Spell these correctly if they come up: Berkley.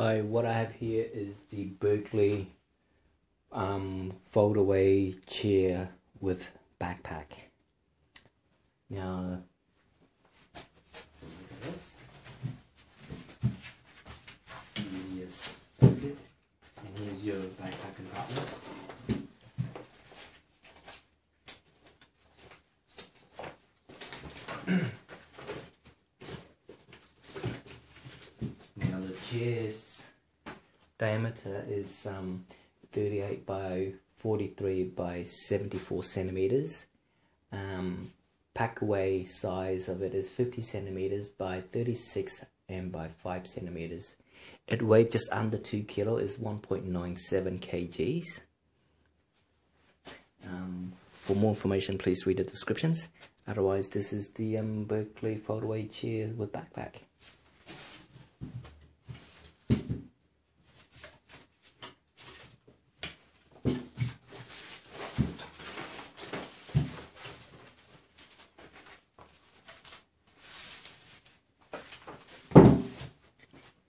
Hi, what I have here is the Berkley fold-away chair with backpack. Now, let's look at this. And here's your backpack compartment. Now the chair's diameter is 38 by 43 by 74 centimeters. Pack away size of it is 50 centimeters by 36 and by 5 centimeters. It weighed just under 2 kilo, is 1.97 kgs. For more information, please read the descriptions. Otherwise, this is the Berkley fold-away chair with backpack.